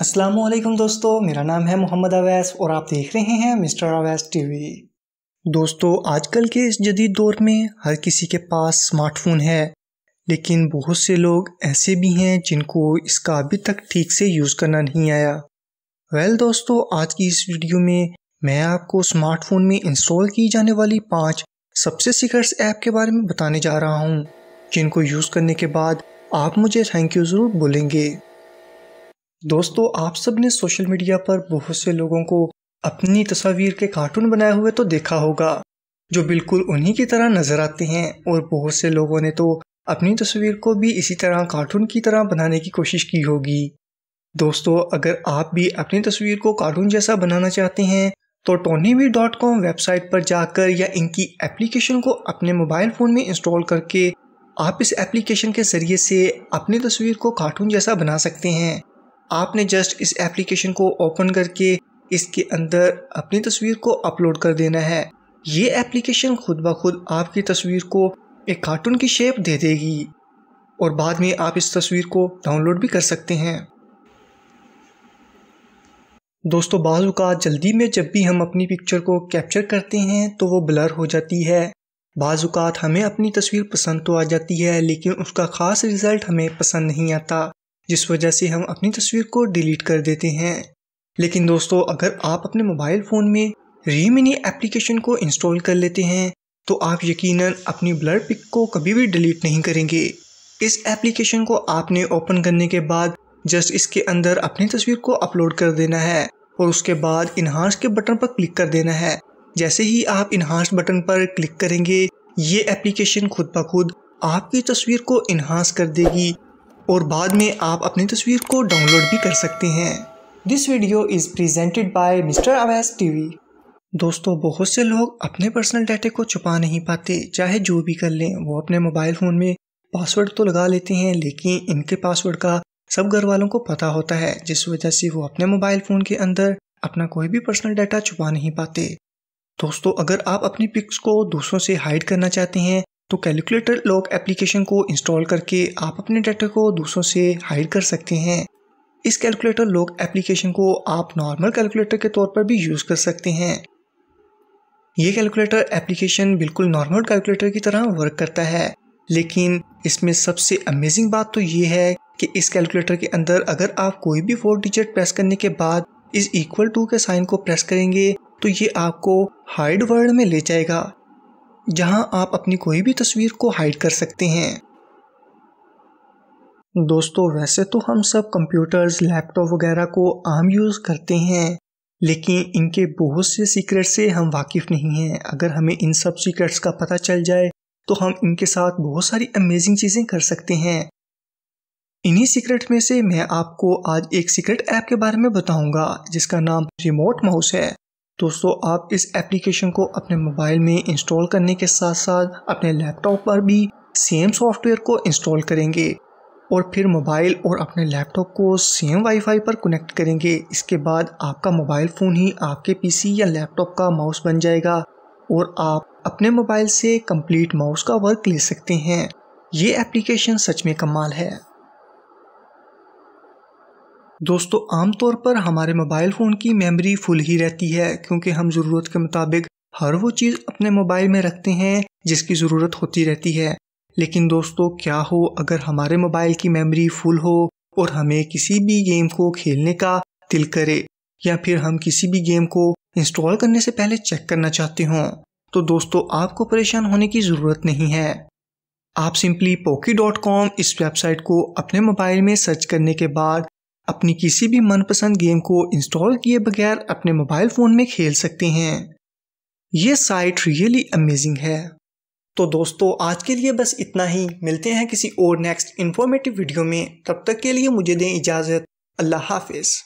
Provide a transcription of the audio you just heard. अस्सलामुअलैकुम दोस्तों, मेरा नाम है मोहम्मद अवैस और आप देख रहे हैं मिस्टर अवैस टीवी। दोस्तों, आजकल के इस जदीद दौर में हर किसी के पास स्मार्टफोन है, लेकिन बहुत से लोग ऐसे भी हैं जिनको इसका अभी तक ठीक से यूज़ करना नहीं आया। वेल दोस्तों, आज की इस वीडियो में मैं आपको स्मार्टफोन में इंस्टॉल की जाने वाली 5 सबसे सीक्रेट्स ऐप के बारे में बताने जा रहा हूँ, जिनको यूज़ करने के बाद आप मुझे थैंक यू ज़रूर बोलेंगे। दोस्तों, आप सब ने सोशल मीडिया पर बहुत से लोगों को अपनी तस्वीर के कार्टून बनाए हुए तो देखा होगा, जो बिल्कुल उन्हीं की तरह नज़र आते हैं, और बहुत से लोगों ने तो अपनी तस्वीर को भी इसी तरह कार्टून की तरह बनाने की कोशिश की होगी। दोस्तों, अगर आप भी अपनी तस्वीर को कार्टून जैसा बनाना चाहते हैं तो TonyV.com वेबसाइट पर जाकर या इनकी एप्लीकेशन को अपने मोबाइल फ़ोन में इंस्टॉल करके आप इस एप्लीकेशन के ज़रिए से अपनी तस्वीर को कार्टून जैसा बना सकते हैं। आपने जस्ट इस एप्लीकेशन को ओपन करके इसके अंदर अपनी तस्वीर को अपलोड कर देना है। ये एप्लीकेशन खुद ब खुद आपकी तस्वीर को एक कार्टून की शेप दे देगी और बाद में आप इस तस्वीर को डाउनलोड भी कर सकते हैं। दोस्तों, बाज़ औक़ात जल्दी में जब भी हम अपनी पिक्चर को कैप्चर करते हैं तो वो ब्लर हो जाती है। बाज़ औक़ात हमें अपनी तस्वीर पसंद तो आ जाती है, लेकिन उसका ख़ास रिज़ल्ट हमें पसंद नहीं आता, जिस वजह से हम अपनी तस्वीर को डिलीट कर देते हैं। लेकिन दोस्तों, अगर आप अपने मोबाइल फ़ोन में रीमिनी एप्लीकेशन को इंस्टॉल कर लेते हैं तो आप यकीनन अपनी ब्लर पिक को कभी भी डिलीट नहीं करेंगे। इस एप्लीकेशन को आपने ओपन करने के बाद जस्ट इसके अंदर अपनी तस्वीर को अपलोड कर देना है और उसके बाद इन्हांस के बटन पर क्लिक कर देना है। जैसे ही आप इन्हांस बटन पर क्लिक करेंगे, ये एप्लीकेशन खुद ब खुद आपकी तस्वीर को इन्हांस कर देगी और बाद में आप अपनी तस्वीर को डाउनलोड भी कर सकते हैं। This video is presented by mister Awais TV. दोस्तों, बहुत से लोग अपने पर्सनल डाटा को छुपा नहीं पाते, चाहे जो भी कर लें। वो अपने मोबाइल फ़ोन में पासवर्ड तो लगा लेते हैं, लेकिन इनके पासवर्ड का सब घर वालों को पता होता है, जिस वजह से वो अपने मोबाइल फ़ोन के अंदर अपना कोई भी पर्सनल डाटा छुपा नहीं पाते। दोस्तों, अगर आप अपनी पिक्स को दूसरों से हाइड करना चाहते हैं तो कैलकुलेटर लॉक एप्लीकेशन को इंस्टॉल करके आप अपने डाटा को दूसरों से हाइड कर सकते हैं। इस कैलकुलेटर लॉक एप्लीकेशन को आप नॉर्मल कैलकुलेटर के तौर पर भी यूज़ कर सकते हैं। ये कैलकुलेटर एप्लीकेशन बिल्कुल नॉर्मल कैलकुलेटर की तरह वर्क करता है, लेकिन इसमें सबसे अमेजिंग बात तो ये है कि इस कैलकुलेटर के अंदर अगर आप कोई भी 4 डिजिट प्रेस करने के बाद इस इक्वल टू के साइन को प्रेस करेंगे तो ये आपको हाइड वर्ड में ले जाएगा, जहां आप अपनी कोई भी तस्वीर को हाइड कर सकते हैं। दोस्तों, वैसे तो हम सब कंप्यूटर्स, लैपटॉप वगैरह को आम यूज़ करते हैं, लेकिन इनके बहुत से सीक्रेट से हम वाकिफ़ नहीं हैं। अगर हमें इन सब सीक्रेट्स का पता चल जाए तो हम इनके साथ बहुत सारी अमेजिंग चीज़ें कर सकते हैं। इन्हीं सीक्रेट में से मैं आपको आज एक सीक्रेट ऐप के बारे में बताऊँगा, जिसका नाम रिमोट माउस है। दोस्तों, आप इस एप्लीकेशन को अपने मोबाइल में इंस्टॉल करने के साथ साथ अपने लैपटॉप पर भी सेम सॉफ्टवेयर को इंस्टॉल करेंगे और फिर मोबाइल और अपने लैपटॉप को सेम वाईफाई पर कनेक्ट करेंगे। इसके बाद आपका मोबाइल फ़ोन ही आपके पीसी या लैपटॉप का माउस बन जाएगा और आप अपने मोबाइल से कंप्लीट माउस का वर्क ले सकते हैं। ये एप्लीकेशन सच में कमाल है। दोस्तों, आमतौर पर हमारे मोबाइल फ़ोन की मेमोरी फुल ही रहती है, क्योंकि हम ज़रूरत के मुताबिक हर वो चीज़ अपने मोबाइल में रखते हैं जिसकी ज़रूरत होती रहती है। लेकिन दोस्तों, क्या हो अगर हमारे मोबाइल की मेमोरी फुल हो और हमें किसी भी गेम को खेलने का दिल करे या फिर हम किसी भी गेम को इंस्टॉल करने से पहले चेक करना चाहते हों, तो दोस्तों आपको परेशान होने की ज़रूरत नहीं है। आप सिंपली Poki.com इस वेबसाइट को अपने मोबाइल में सर्च करने के बाद अपनी किसी भी मनपसंद गेम को इंस्टॉल किए बगैर अपने मोबाइल फ़ोन में खेल सकते हैं। ये साइट रियली अमेजिंग है। तो दोस्तों, आज के लिए बस इतना ही। मिलते हैं किसी और नेक्स्ट इन्फॉर्मेटिव वीडियो में। तब तक के लिए मुझे दें इजाज़त। अल्लाह हाफिज़।